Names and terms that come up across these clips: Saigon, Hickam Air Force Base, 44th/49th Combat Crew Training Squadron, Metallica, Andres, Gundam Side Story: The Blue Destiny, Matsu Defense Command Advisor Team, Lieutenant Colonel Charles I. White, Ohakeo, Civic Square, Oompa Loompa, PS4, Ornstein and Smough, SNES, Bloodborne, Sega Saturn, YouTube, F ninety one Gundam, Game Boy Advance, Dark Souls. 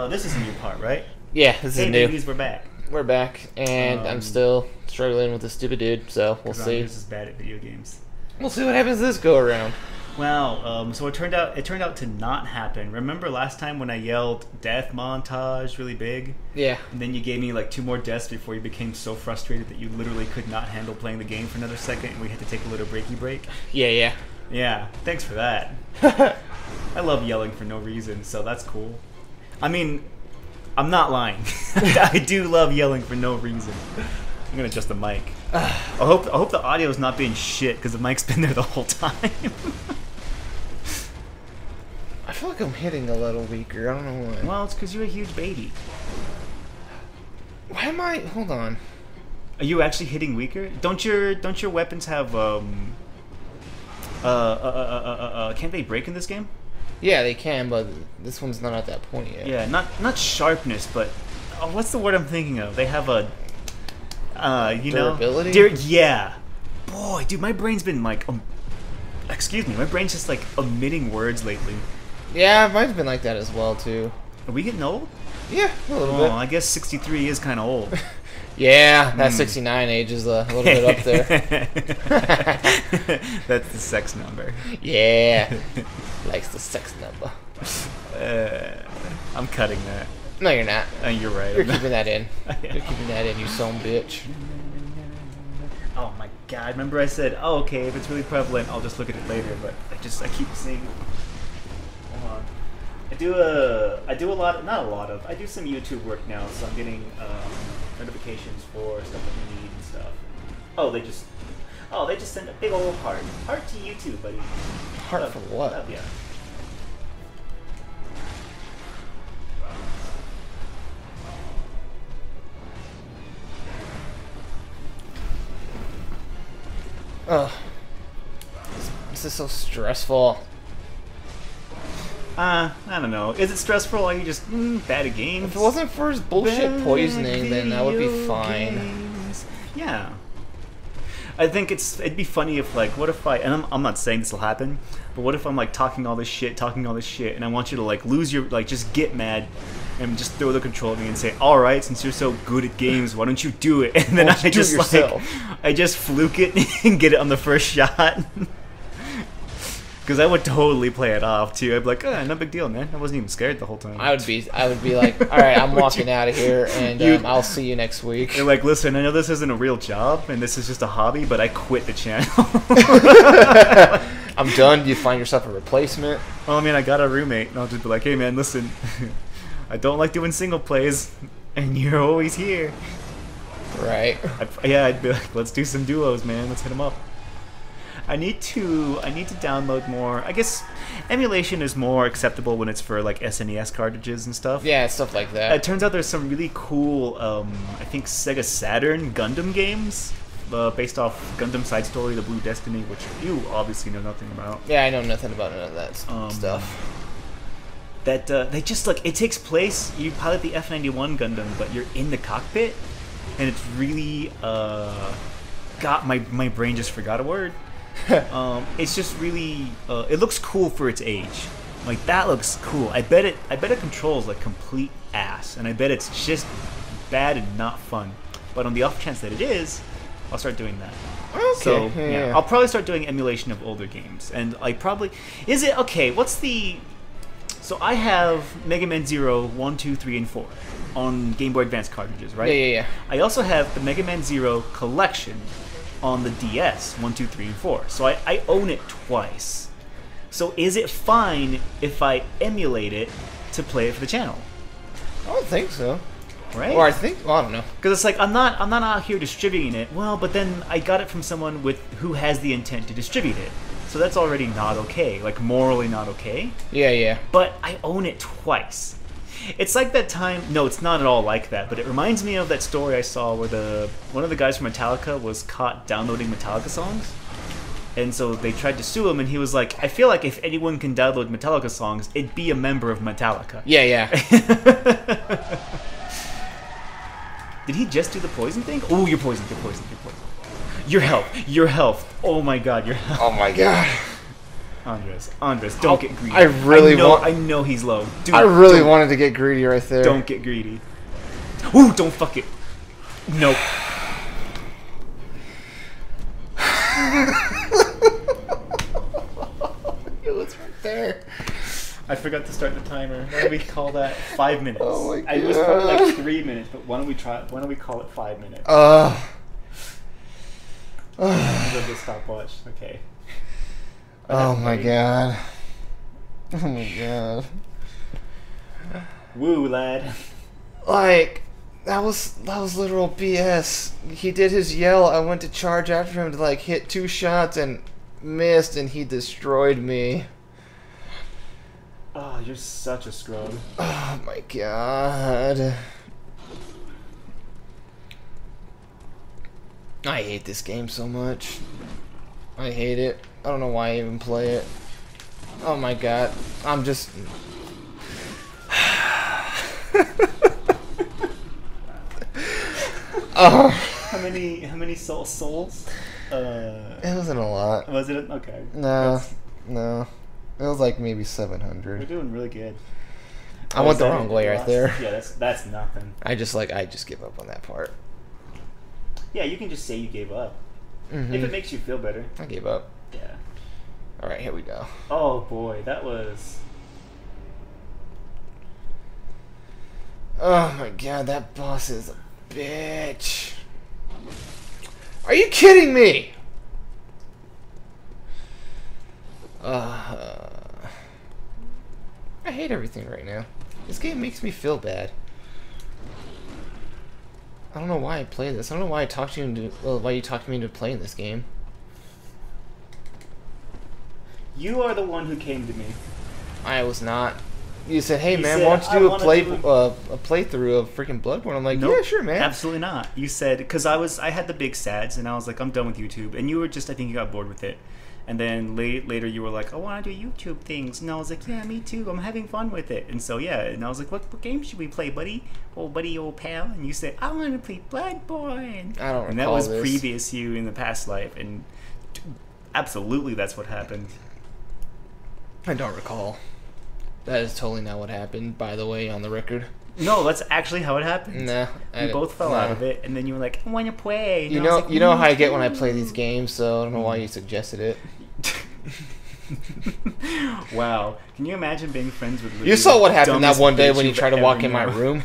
Alright, this is a new part, right? Yeah, this is new. Dudes, we're back. We're back, and I'm still struggling with this stupid dude, so we'll see. Andres is bad at video games. We'll see what happens this go around. Wow, so it turned out to not happen. Remember last time when I yelled death montage really big? Yeah. And then you gave me like 2 more deaths before you became so frustrated that you literally could not handle playing the game for another second and we had to take a little breaky break? Yeah. Yeah, thanks for that. I love yelling for no reason, so that's cool. I mean, I'm not lying. I do love yelling for no reason. I'm gonna adjust the mic. I hope the audio is not being shit because the mic's been there the whole time. I feel like I'm hitting a little weaker. I don't know why. Well, it's because you're a huge baby. Why am I? Hold on. Are you actually hitting weaker? Don't your weapons have can't they break in this game? Yeah, they can, but this one's not at that point yet. Yeah, not sharpness, but what's the word I'm thinking of? They have a you durability? Know, yeah. Boy, dude, my brain's been like excuse me, my brain's just like omitting words lately. Yeah, mine's been like that as well, too. Are we getting old? Yeah, a little bit. I guess 63 is kind of old. Yeah, that 69 age is a little bit up there. That's the sex number. Yeah. Likes the sex number. I'm cutting that. No, you're not. You're right. You're keeping that in. You're keeping that in, you son bitch. Oh my god, remember I said, oh, okay, if it's really prevalent, I'll just look at it later, but I keep seeing. I do some YouTube work now, so I'm getting notifications for stuff that we need and stuff. Oh, they just sent a big old heart. Heart to YouTube, buddy. Heart for what? Yeah. Ugh. This is so stressful. I don't know. Is it stressful? Are you just bad at games? If it wasn't for his bullshit bad poisoning, then that would be fine. Games. Yeah. I think it'd be funny if, like, what if I, and I'm not saying this will happen, but what if I'm like talking all this shit, and I want you to like lose your, like, just get mad and just throw the control at me and say, all right, since you're so good at games, why don't you do it? And then I just fluke it and get it on the first shot. Because I would totally play it off too. I'd be like, oh, no big deal, man. I wasn't even scared the whole time. I would be like, all right, I'm walking out of here, and I'll see you next week. You're like, listen, I know this isn't a real job, and this is just a hobby, but I quit the channel. I'm done. You find yourself a replacement. Well, I mean, I got a roommate, and I'll just be like, hey, man, listen, I don't like doing single plays, and you're always here. Right. I'd be like, let's do some duos, man. Let's hit them up. I need to download more. I guess emulation is more acceptable when it's for like SNES cartridges and stuff. Yeah, stuff like that. It turns out there's some really cool, I think Sega Saturn Gundam games, based off Gundam Side Story: The Blue Destiny, which you obviously know nothing about. Yeah, I know nothing about none of that stuff. That they just like it takes place. You pilot the F-91 Gundam, but you're in the cockpit, and it's really got my brain just forgot a word. It's just really it looks cool for its age. Like, that looks cool. I bet it controls like complete ass, and I bet it's just bad and not fun, but on the off chance that it is, I'll start doing that. Okay. So yeah. I'll probably start doing emulation of older games, and I probably is it okay what's the so I have Mega Man 0, 1, 2, 3, and 4 on Game Boy Advance cartridges, right? Yeah. I also have the Mega Man 0 collection on the DS, 1, 2, 3, and 4. So I own it twice. So is it fine if I emulate it to play it for the channel? I don't think so. Right? Or I don't know. Because it's like, I'm not out here distributing it. Well, but then I got it from someone who has the intent to distribute it. So that's already not okay. Like, morally not okay. Yeah. But I own it twice. It's like that time. No, it's not at all like that. But it reminds me of that story I saw where one of the guys from Metallica was caught downloading Metallica songs, and so they tried to sue him, and he was like, "I feel like if anyone can download Metallica songs, it'd be a member of Metallica." Yeah. Did he just do the poison thing? Oh, you're poisoned. You're poisoned. You're poisoned. Your health. Your health. Oh my god. Your health. Oh my god. Andres, don't get greedy. I know he's low. Dude, I really wanted to get greedy right there. Don't get greedy. Ooh, don't fuck it. Nope. It was right there. I forgot to start the timer. Why do we call that 5 minutes? Oh my God. I was probably like 3 minutes, but why don't we call it 5 minutes? I love the stopwatch. Okay. Oh my God. Oh my God. Woo, lad. Like, that was literal BS. He did his yell. I went to charge after him to like hit 2 shots and missed, and he destroyed me. Oh, you're such a scrub. Oh my God. I hate this game so much. I hate it. I don't know why I even play it. Oh my God. I'm just... How many souls? It wasn't a lot. Was it? Okay. No. It was like maybe 700. We're doing really good. I went the wrong way right there. Yeah, that's nothing. I just give up on that part. Yeah, you can just say you gave up. Mm-hmm. If it makes you feel better. I gave up. Yeah. All right, here we go. Oh boy, that was... Oh my God, that boss is a bitch. Are you kidding me? I hate everything right now. This game makes me feel bad. I don't know why I play this. I don't know why I talked to you into, well, why you talked to me into playing this game. You are the one who came to me. I was not. You said, "Hey man, why don't you do a playthrough of freaking Bloodborne?" I'm like, nope, "Yeah, sure, man." Absolutely not. You said, because I had the big sads and I was like, "I'm done with YouTube." And you were just, I think you got bored with it. And then later you were like, I want to do YouTube things. And I was like, yeah, me too. I'm having fun with it. And so, yeah. And I was like, what game should we play, buddy? Old buddy, old pal. And you said, I want to play Bloodborne. I don't recall this. And that was previous you in the past life. And absolutely that's what happened. I don't recall. That is totally not what happened, by the way, on the record. No, that's actually how it happened. Nah, we both fell out of it, and then you were like, I want to play. And you know how I get when I play these games, so I don't know why you suggested it. Wow. Can you imagine being friends with Louis? You saw what happened that one day when you tried to walk in my room?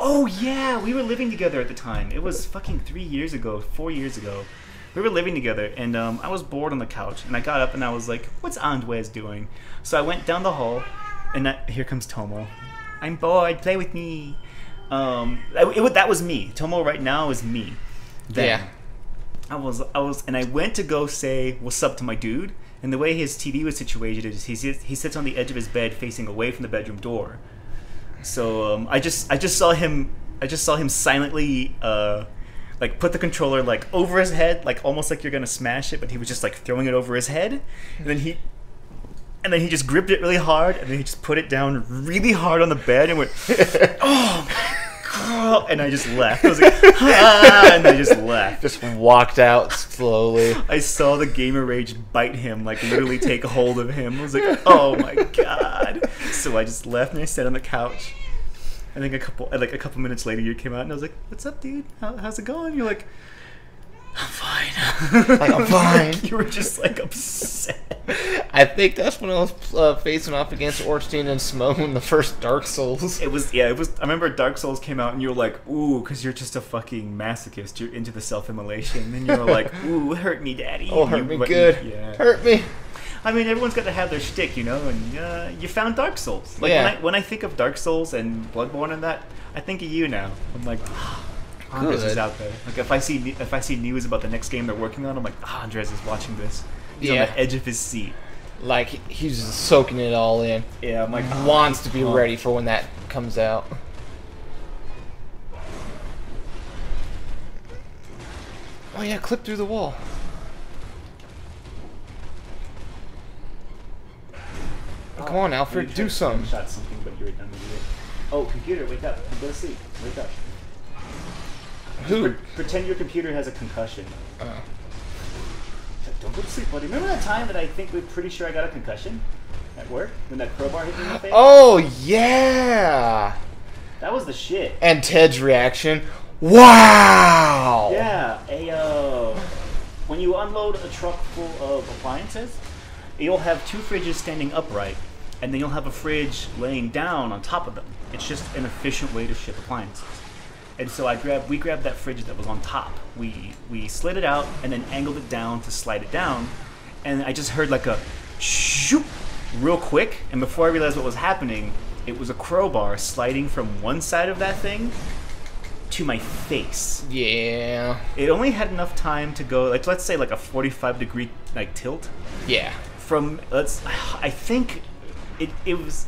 Oh, yeah. We were living together at the time. It was fucking 3 years ago, 4 years ago. We were living together, and I was bored on the couch, and I got up, and I was like, what's Andres doing? So I went down the hall, and here comes Tomo. I'm bored. Play with me. That was me. Tomo right now is me. Then, yeah. And I went to go say what's up to my dude. And the way his TV was situated is he sits on the edge of his bed, facing away from the bedroom door. So I just saw him silently, like put the controller like over his head, like almost like you're gonna smash it, but he was just like throwing it over his head, and then he. And then he just gripped it really hard, and then he just put it down really hard on the bed and went, oh, girl. And I just left. I was like, ah, and I just left. Just walked out slowly. I saw the gamer rage bite him, like literally take hold of him. I was like, oh my God. So I just left, and I sat on the couch. I think a couple minutes later, you came out, and I was like, what's up, dude? How's it going? And you're like, I'm fine. Like, I'm fine. Like, you were just like upset. I think that's when I was facing off against Ornstein and Smough in the first Dark Souls. It was, yeah, it was. I remember Dark Souls came out and you were like, ooh, because you're just a fucking masochist. You're into the self-immolation. And you were like, ooh, hurt me, daddy. Oh, hurt me good. Yeah. Hurt me. I mean, everyone's got to have their shtick, you know, and you found Dark Souls. Like, yeah. when I think of Dark Souls and Bloodborne and that, I think of you now. I'm like, ah. Andres is out there. Like if I see news about the next game they're working on, I'm like, oh, Andres is watching this. He's on the edge of his seat. Like he's just soaking it all in. Yeah, I'm like, oh, wants to be ready for when that comes out. Oh yeah, clip through the wall. Oh, come on, Alfred, do something. Shot something, but you're done with it. Oh, computer, wake up! Go to sleep. Wake up. Who? Pretend your computer has a concussion. Don't go to sleep, buddy. Remember that time that I think we're pretty sure I got a concussion at work when that crowbar hit me in the face? Oh yeah. That was the shit. And Ted's reaction. Wow. Yeah. Ayo. When you unload a truck full of appliances, you'll have two fridges standing upright, and then you'll have a fridge laying down on top of them. It's just an efficient way to ship appliances. And so we grabbed that fridge that was on top. We slid it out and then angled it down to slide it down. And I just heard like a shoop real quick. And before I realized what was happening, it was a crowbar sliding from one side of that thing to my face. Yeah. It only had enough time to go, like, let's say like a 45-degree like tilt. Yeah. From I think it was,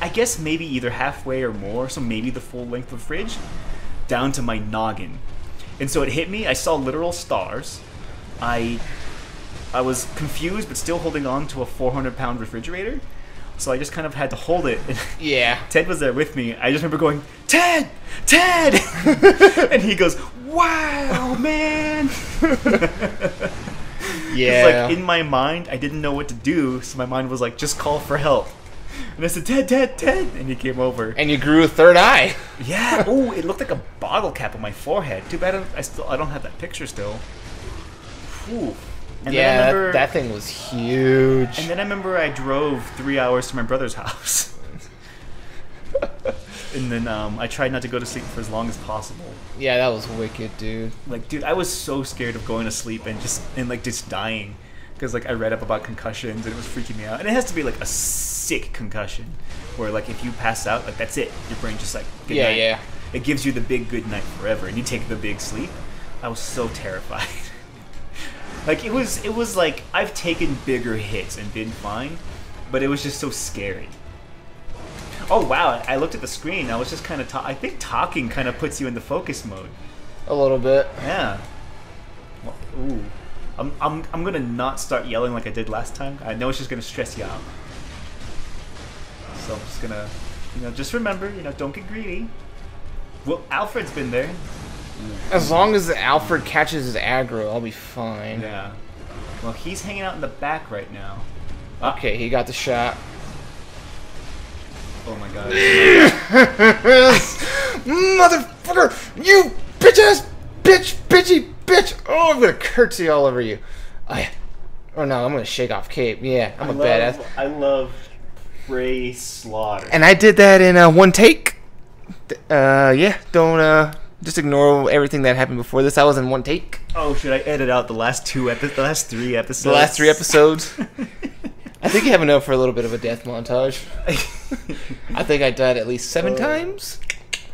I guess, maybe either halfway or more, so maybe the full length of fridge, down to my noggin. And so it hit me. I saw literal stars. I was confused, but still holding on to a 400-pound refrigerator. So I just kind of had to hold it. Yeah. Ted was there with me. I just remember going, "Ted! Ted!" And he goes, "Wow, man!" Yeah. Like, in my mind, I didn't know what to do, so my mind was like, just call for help. And I said, "Ted, Ted, Ted!" And he came over. And you grew a third eye. Yeah. Oh, it looked like a bottle cap on my forehead. Too bad I don't have that picture still. Ooh. And yeah, then remember, that thing was huge. And then I remember I drove 3 hours to my brother's house. And then I tried not to go to sleep for as long as possible. Yeah, that was wicked, dude. Like, dude, I was so scared of going to sleep and just dying. Because, like, I read up about concussions, and it was freaking me out. And it has to be, like, a sick concussion, where, like, if you pass out, like, that's it. Your brain just, like, good night. Yeah. It gives you the big good night forever, and you take the big sleep. I was so terrified. Like, it was like, I've taken bigger hits and been fine, but it was just so scary. Oh, wow, I looked at the screen. I was just kind of, I think talking kind of puts you into focus mode. A little bit. Yeah. Well, ooh. I'm gonna not start yelling like I did last time. I know it's just gonna stress you out. So I'm just gonna, you know, just remember, you know, don't get greedy. Well, Alfred's been there. As long as Alfred catches his aggro, I'll be fine. Yeah. Well, he's hanging out in the back right now. Okay, he got the shot. Oh my god. Motherfucker! You bitch ass bitch bitchy bitch! Oh, I'm gonna curtsy all over you. Oh no, I'm gonna shake off cape. Yeah, I'm a badass. I love Ray Slaughter. And I did that in one take. Yeah, don't just ignore everything that happened before this. I was in one take. Oh, should I edit out the last three episodes? The last three episodes. I think you have enough for a little bit of a death montage. I think I died at least 7 times.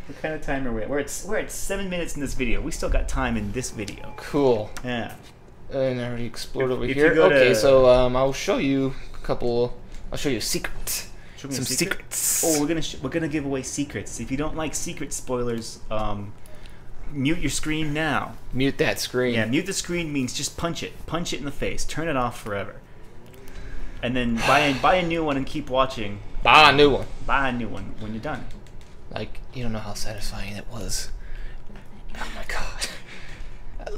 What kind of time are we at? We're at 7 minutes in this video. We still got time in this video. Cool. Yeah. And I already explored over here. Okay, so I'll show you a couple. I'll show you secrets. Some secrets. Oh, we're gonna give away secrets. If you don't like secret spoilers, mute your screen now. Mute that screen. Yeah, mute the screen means just punch it. Punch it in the face. Turn it off forever. And then buy a new one and keep watching. Buy a new one. Buy a new one when you're done. Like, you don't know how satisfying that was. Oh my god!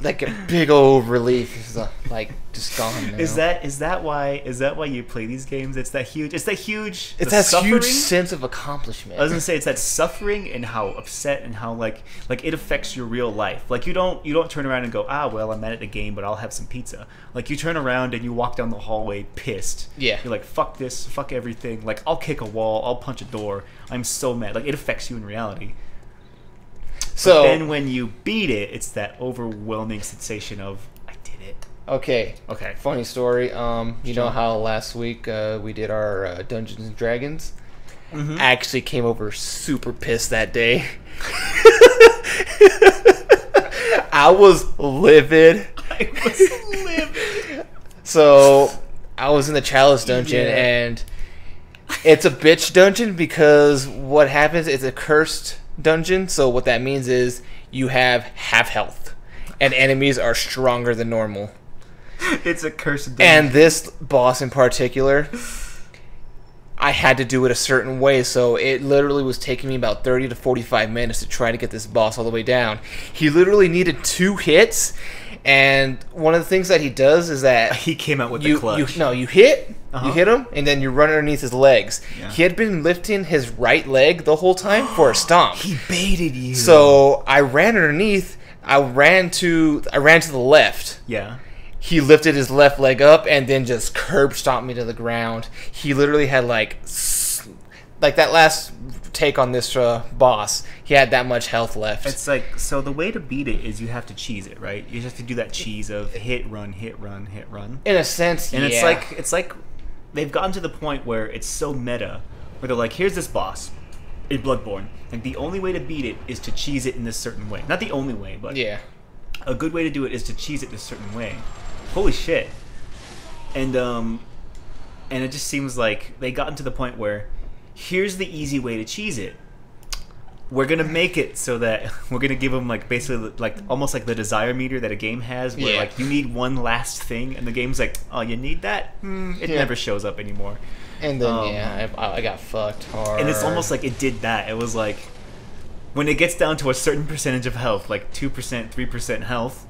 Like a big old relief is like just gone. Now. Is that why you play these games? It's that huge. It's that suffering? Huge sense of accomplishment. I was gonna say it's that suffering and how upset and how like it affects your real life. Like you don't turn around and go, "Ah, well, I'm mad at the game, but I'll have some pizza." Like you turn around and you walk down the hallway pissed. Yeah. You're like, "Fuck this, fuck everything." Like I'll kick a wall, I'll punch a door. I'm so mad. Like it affects you in reality. So but then when you beat it, it's that overwhelming sensation of, I did it. Okay. Okay. Funny story. You know how last week we did our Dungeons and Dragons? Mm-hmm. I actually came over super pissed that day. I was livid. I was livid. So I was in the Chalice Dungeon, yeah. And it's a bitch dungeon because what happens is a cursed dungeon. So what that means is you have half health and enemies are stronger than normal. It's a cursed dungeon. And this boss in particular, I had to do it a certain way, so it literally was taking me about 30 to 45 minutes to try to get this boss all the way down. He literally needed 2 hits And one of the things that he does is that he came out with the clutch. You hit him, and then you run underneath his legs. Yeah. He had been lifting his right leg the whole time for a stomp. He baited you. So I ran underneath. I ran to the left. Yeah. He lifted his left leg up and then just curb stomped me to the ground. He literally had like that last take on this boss. He had that much health left. It's like, so the way to beat it is you have to cheese it, right? You just have to do that cheese of hit, run, hit, run, hit, run. In a sense, and yeah. And it's like they've gotten to the point where it's so meta where they're like, here's this boss in Bloodborne. Like, the only way to beat it is to cheese it in this certain way. Not the only way, but yeah, a good way to do it is to cheese it this certain way. Holy shit. And it just seems like they gotten to the point where here's the easy way to cheese it. We're going to make it so that we're going to give them like basically like almost like the desire meter that a game has where like you need one last thing and the game's like, oh, you need that? It never shows up anymore. And then I got fucked hard. And it's almost like it did that. It was like when it gets down to a certain percentage of health, like 2%, 3% health,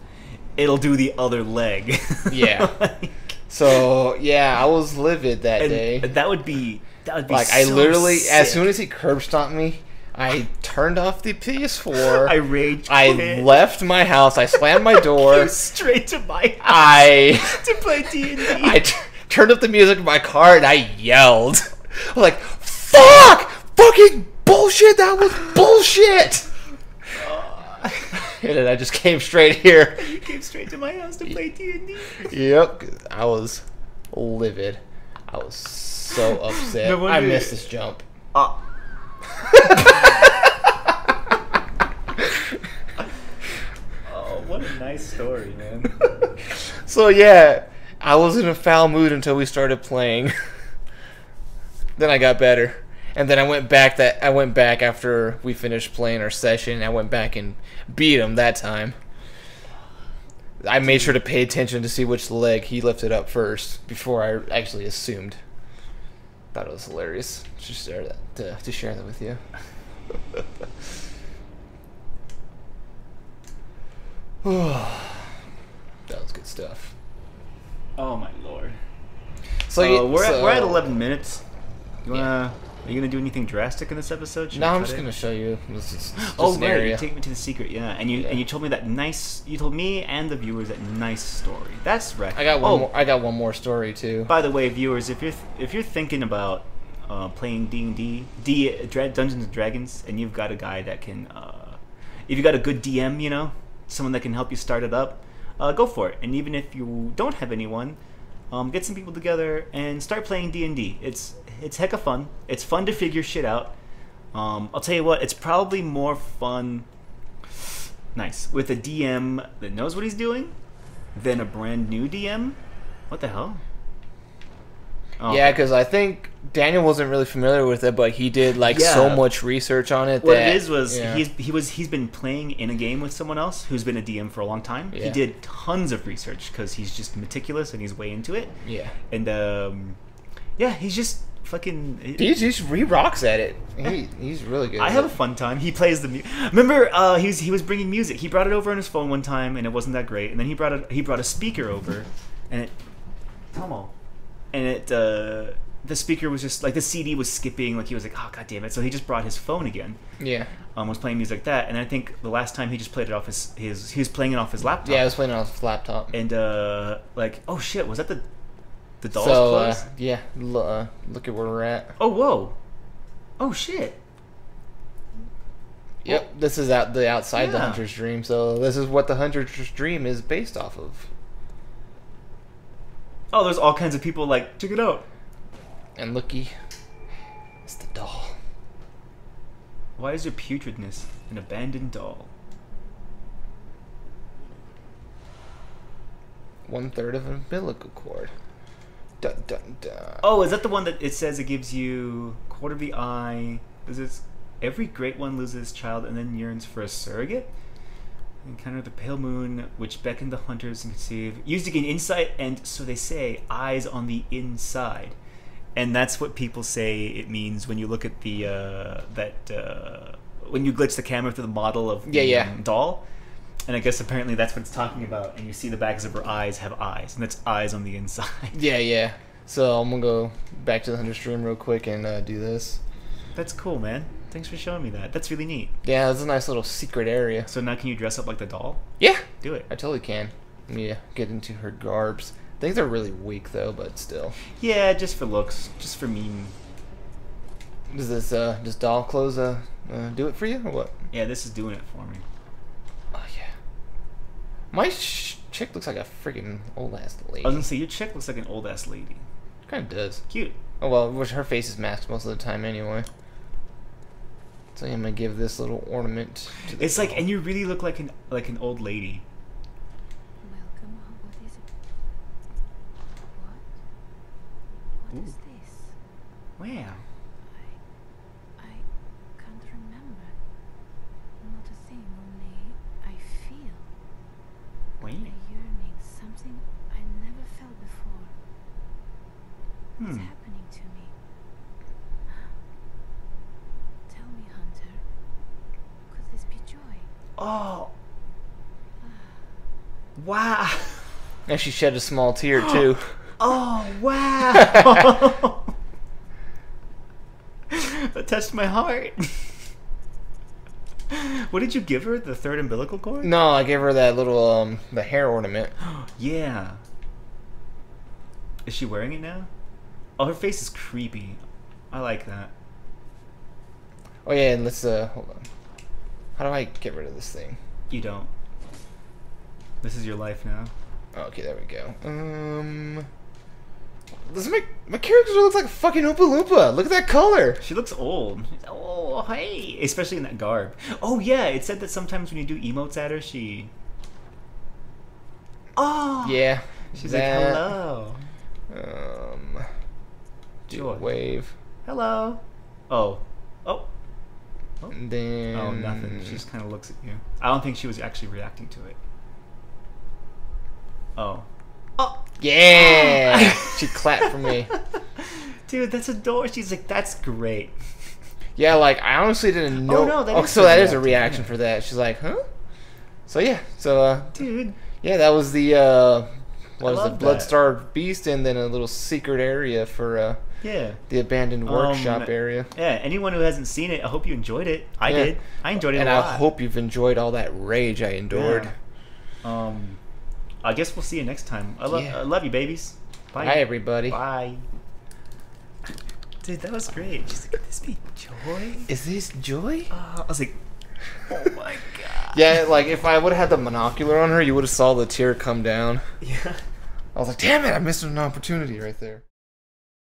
it'll do the other leg. Yeah. So, yeah, I was livid that day. That would be like, so I literally, sick. As soon as he curb stomped me, I turned off the PS4. I rage quit. I left my house. I slammed my door. Came straight to my house to play D&D. I turned up the music in my car, and I yelled. I'm like, fuck! Fucking bullshit! That was bullshit! And then I just came straight here. You came straight to my house to play D&D. Yep. I was livid. I was so upset. No, I missed this jump. Oh, what a nice story, man. So, yeah. I was in a foul mood until we started playing. Then I got better. And then I went back after we finished playing our session. I went back and beat him that time. I made sure to pay attention to see which leg he lifted up first before I actually assumed. Thought it was hilarious. Just to share that with you. That was good stuff. Oh my lord! So we're at 11 minutes. You wanna? Yeah. Are you going to do anything drastic in this episode? Should no, I'm just going to show you. It's oh, right. Area. You take me to the secret, yeah. And you told me that nice... You told me and the viewers that nice story. That's right. I got one more story, too. By the way, viewers, if you're thinking about playing D&D, Dungeons & Dragons, and you've got a guy that can... if you've got a good DM, you know, someone that can help you start it up, go for it. And even if you don't have anyone... get some people together and start playing D&D. It's heck of fun. It's fun to figure shit out. I'll tell you what, it's probably more fun, nice, with a DM that knows what he's doing than a brand new DM. What the hell? Oh. Yeah, because I think Daniel wasn't really familiar with it, but he did so much research on it. He's been playing in a game with someone else who's been a DM for a long time. Yeah. He did tons of research because he's just meticulous and he's way into it. Yeah, and he's just fucking. He just re-rocks at it. He's really good. I have a fun time. He plays the music. Remember, he was bringing music. He brought it over on his phone one time, and it wasn't that great. And then he brought a speaker over, and it. Tomo. And the speaker was just, like, the CD was skipping. Like, he was like, oh, god damn it. So he just brought his phone again. Yeah. Was playing music like that. And I think the last time he just played it off he was playing it off his laptop. Yeah, I was playing it off his laptop. And, like, oh, shit, was that the doll's place? Yeah, look at where we're at. Oh, whoa. Oh, shit. Yep, well, this is outside the Hunter's Dream. So this is what the Hunter's Dream is based off of. Oh, there's all kinds of people like, check it out. And looky, it's the doll. Why is your putridness an abandoned doll? 1/3 of an umbilical cord. Dun, dun, dun. Oh, is that the one that it says it gives you quarter of the eye? Is it every great one loses its child and then yearns for a surrogate? Encounter the pale moon, which beckoned the hunters and conceive. Used to gain insight, and so they say, eyes on the inside, and that's what people say it means when you look at the when you glitch the camera through the model of the doll. And I guess apparently that's what it's talking about. And you see the backs of her eyes have eyes, and that's eyes on the inside. Yeah, yeah. So I'm gonna go back to the Hunter stream real quick and do this. That's cool, man. Thanks for showing me that. That's really neat. Yeah, that's a nice little secret area. So now can you dress up like the doll? Yeah. Do it. I totally can. Yeah, get into her garbs. Things are really weak, though, but still. Yeah, just for looks. Just for meme. Does doll clothes do it for you, or what? Yeah, this is doing it for me. Oh, yeah. My chick looks like a freaking old-ass lady. I was gonna say, your chick looks like an old-ass lady. Kind of does. Cute. Oh, well, her face is masked most of the time anyway. So I'm gonna give this little ornament to the doll. Like, and you really look like an old lady. What is this? Wow. I can't remember. Not a thing, only I feel. Wait. A yearning, something I never felt before. What's happening to me? Tell me, Hunter. Could this be joy? Oh. Wow. And she shed a small tear too. Oh, wow! That touched my heart. What did you give her? The third umbilical cord? No, I gave her that little, the hair ornament. Yeah. Is she wearing it now? Oh, her face is creepy. I like that. Oh, yeah, and let's, hold on. How do I get rid of this thing? You don't. This is your life now. Okay, there we go. This is my character looks like a fucking Oompa Loompa. Look at that color. She looks old. Oh, hey. Especially in that garb. Oh, yeah. It said that sometimes when you do emotes at her, she... Oh. Yeah. She's that, like, hello. Do a wave. Hello. Oh. Oh. Oh. And then... Oh, nothing. She just kind of looks at you. I don't think she was actually reacting to it. Oh. Oh. Yeah. She clapped for me. Dude, that's adorable. She's like, that's great. Yeah, like, I honestly didn't know. Oh, no, that is so that is a reaction for that. She's like, huh? So, yeah. So, dude. Yeah, that was the, what was it? Bloodstarved Beast, and then a little secret area for, yeah, the abandoned workshop area. Yeah, anyone who hasn't seen it, I hope you enjoyed it. I did. I enjoyed it a lot. And I hope you've enjoyed all that rage I endured. Yeah. I guess we'll see you next time. I love you, babies. Bye. Hi, everybody. Bye. Dude, that was great. She's like, could this be joy? Is this joy? I was like, oh my god. Yeah, like, if I would have had the monocular on her, you would have saw the tear come down. Yeah. I was like, damn it, I missed an opportunity right there.